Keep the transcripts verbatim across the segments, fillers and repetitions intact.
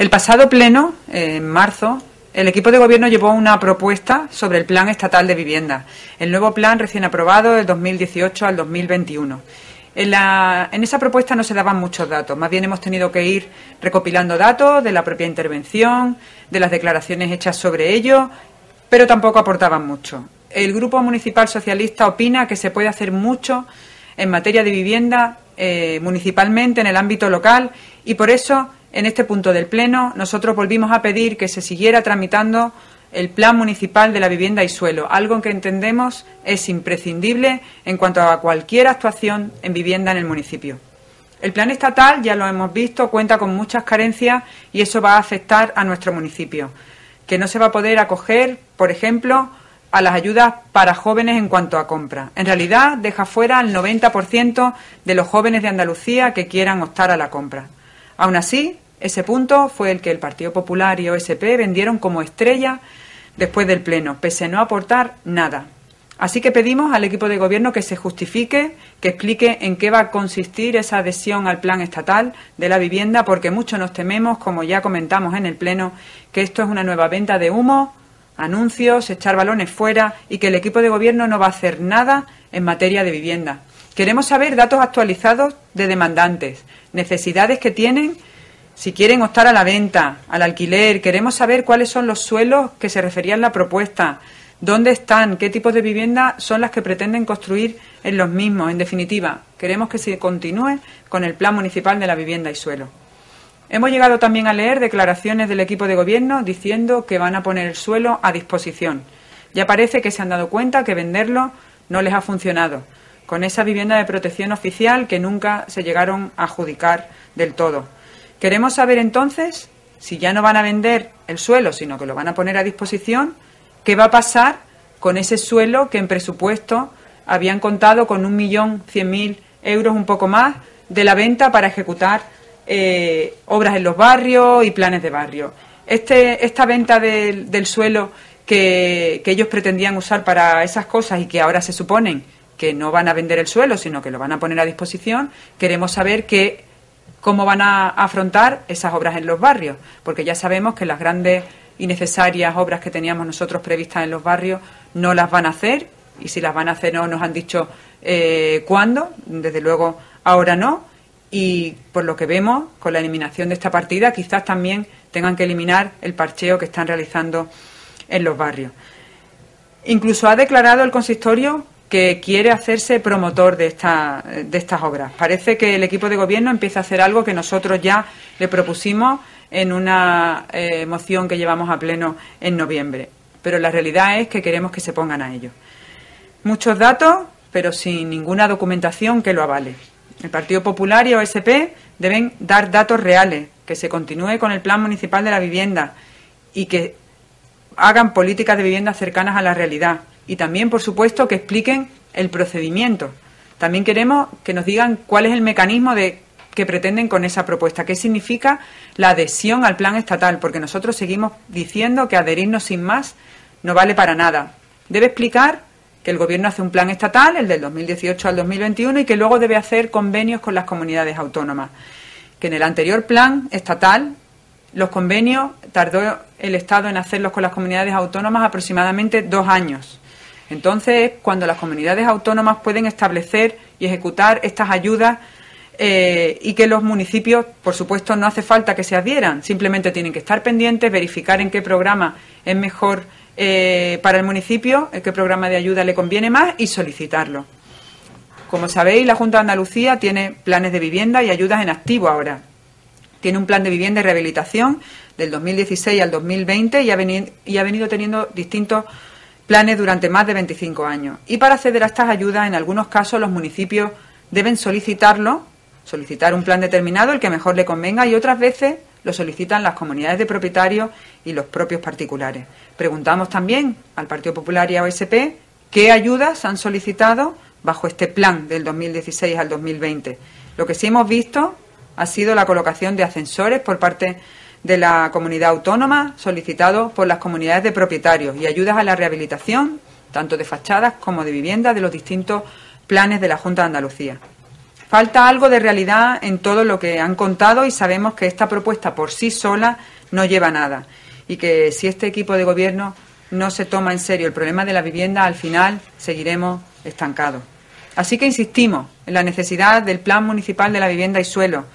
El pasado pleno, en marzo, el equipo de gobierno llevó una propuesta sobre el Plan Estatal de Vivienda, el nuevo plan recién aprobado del dos mil dieciocho al dos mil veintiuno. En, la, en esa propuesta no se daban muchos datos, más bien hemos tenido que ir recopilando datos de la propia intervención, de las declaraciones hechas sobre ello, pero tampoco aportaban mucho. El Grupo Municipal Socialista opina que se puede hacer mucho en materia de vivienda eh, municipalmente en el ámbito local y por eso, en este punto del pleno, nosotros volvimos a pedir que se siguiera tramitando el Plan Municipal de la Vivienda y Suelo, algo que entendemos es imprescindible en cuanto a cualquier actuación en vivienda en el municipio. El Plan Estatal, ya lo hemos visto, cuenta con muchas carencias y eso va a afectar a nuestro municipio, que no se va a poder acoger, por ejemplo, a las ayudas para jóvenes en cuanto a compra. En realidad, deja fuera al noventa por ciento de los jóvenes de Andalucía que quieran optar a la compra. Aún así, ese punto fue el que el Partido Popular y O S P vendieron como estrella después del pleno, pese a no aportar nada. Así que pedimos al equipo de gobierno que se justifique, que explique en qué va a consistir esa adhesión al Plan Estatal de la Vivienda, porque mucho nos tememos, como ya comentamos en el pleno, que esto es una nueva venta de humo, anuncios, echar balones fuera y que el equipo de gobierno no va a hacer nada en materia de vivienda. Queremos saber datos actualizados de demandantes, necesidades que tienen, si quieren optar a la venta, al alquiler. Queremos saber cuáles son los suelos que se refería en la propuesta, dónde están, qué tipos de vivienda son las que pretenden construir en los mismos. En definitiva, queremos que se continúe con el Plan Municipal de la Vivienda y Suelo. Hemos llegado también a leer declaraciones del equipo de gobierno diciendo que van a poner el suelo a disposición. Ya parece que se han dado cuenta que venderlo no les ha funcionado, con esa vivienda de protección oficial que nunca se llegaron a adjudicar del todo. Queremos saber entonces, si ya no van a vender el suelo, sino que lo van a poner a disposición, qué va a pasar con ese suelo que en presupuesto habían contado con un millón cien mil euros, un poco más, de la venta para ejecutar eh, obras en los barrios y planes de barrio. Este, esta venta del, del suelo que, que ellos pretendían usar para esas cosas y que ahora se suponen que no van a vender el suelo, sino que lo van a poner a disposición, queremos saber que, cómo van a afrontar esas obras en los barrios, porque ya sabemos que las grandes y necesarias obras que teníamos nosotros previstas en los barrios no las van a hacer, y si las van a hacer no nos han dicho eh, cuándo, desde luego ahora no, y por lo que vemos, con la eliminación de esta partida, quizás también tengan que eliminar el parcheo que están realizando en los barrios. Incluso ha declarado el consistorio que quiere hacerse promotor de, esta, de estas obras. Parece que el equipo de gobierno empieza a hacer algo que nosotros ya le propusimos en una eh, moción que llevamos a pleno en noviembre. Pero la realidad es que queremos que se pongan a ello. Muchos datos, pero sin ninguna documentación que lo avale. El Partido Popular y O S P deben dar datos reales, que se continúe con el Plan Municipal de la Vivienda y que hagan políticas de vivienda cercanas a la realidad. Y también, por supuesto, que expliquen el procedimiento. También queremos que nos digan cuál es el mecanismo de, que pretenden con esa propuesta, qué significa la adhesión al Plan Estatal, porque nosotros seguimos diciendo que adherirnos sin más no vale para nada. Debe explicar que el Gobierno hace un plan estatal, el del dos mil dieciocho al dos mil veintiuno, y que luego debe hacer convenios con las comunidades autónomas. Que en el anterior plan estatal, los convenios tardó el Estado en hacerlos con las comunidades autónomas aproximadamente dos años. Entonces, cuando las comunidades autónomas pueden establecer y ejecutar estas ayudas eh, y que los municipios, por supuesto, no hace falta que se adhieran, simplemente tienen que estar pendientes, verificar en qué programa es mejor eh, para el municipio, en qué programa de ayuda le conviene más y solicitarlo. Como sabéis, la Junta de Andalucía tiene planes de vivienda y ayudas en activo ahora. Tiene un plan de vivienda y rehabilitación del dos mil dieciséis al dos mil veinte y ha venido, y ha venido teniendo distintos planes durante más de veinticinco años. Y para acceder a estas ayudas, en algunos casos, los municipios deben solicitarlo, solicitar un plan determinado, el que mejor le convenga, y otras veces lo solicitan las comunidades de propietarios y los propios particulares. Preguntamos también al Partido Popular y a O S P qué ayudas han solicitado bajo este plan del dos mil dieciséis al dos mil veinte. Lo que sí hemos visto ha sido la colocación de ascensores por parte de la comunidad autónoma, solicitado por las comunidades de propietarios, y ayudas a la rehabilitación, tanto de fachadas como de viviendas, de los distintos planes de la Junta de Andalucía. Falta algo de realidad en todo lo que han contado y sabemos que esta propuesta por sí sola no lleva a nada y que si este equipo de gobierno no se toma en serio el problema de la vivienda, al final seguiremos estancados. Así que insistimos en la necesidad del Plan Municipal de la Vivienda y Suelo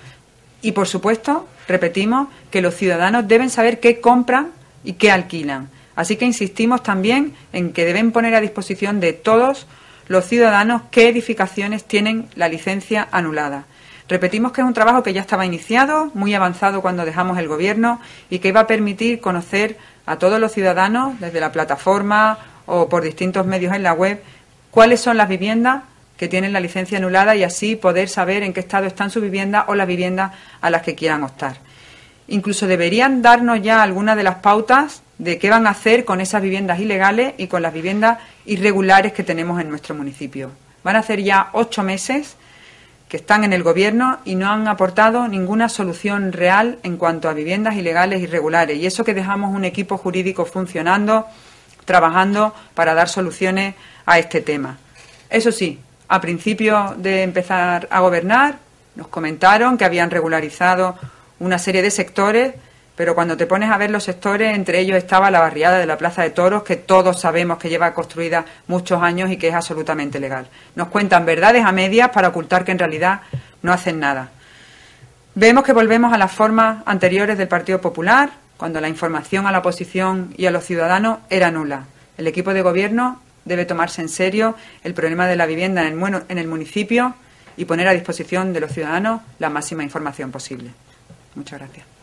y, por supuesto, repetimos que los ciudadanos deben saber qué compran y qué alquilan. Así que insistimos también en que deben poner a disposición de todos los ciudadanos qué edificaciones tienen la licencia anulada. Repetimos que es un trabajo que ya estaba iniciado, muy avanzado cuando dejamos el Gobierno y que va a permitir conocer a todos los ciudadanos, desde la plataforma o por distintos medios en la web, cuáles son las viviendas que tienen la licencia anulada y así poder saber en qué estado están sus viviendas o las viviendas a las que quieran optar. Incluso deberían darnos ya algunas de las pautas de qué van a hacer con esas viviendas ilegales y con las viviendas irregulares que tenemos en nuestro municipio. Van a hacer ya ocho meses que están en el Gobierno y no han aportado ninguna solución real en cuanto a viviendas ilegales e irregulares. Y eso que dejamos un equipo jurídico funcionando, trabajando para dar soluciones a este tema. Eso sí, a principio de empezar a gobernar, nos comentaron que habían regularizado una serie de sectores, pero cuando te pones a ver los sectores, entre ellos estaba la barriada de la Plaza de Toros, que todos sabemos que lleva construida muchos años y que es absolutamente legal. Nos cuentan verdades a medias para ocultar que en realidad no hacen nada. Vemos que volvemos a las formas anteriores del Partido Popular, cuando la información a la oposición y a los ciudadanos era nula. El equipo de gobierno debe tomarse en serio el problema de la vivienda en el, en el municipio y poner a disposición de los ciudadanos la máxima información posible. Muchas gracias.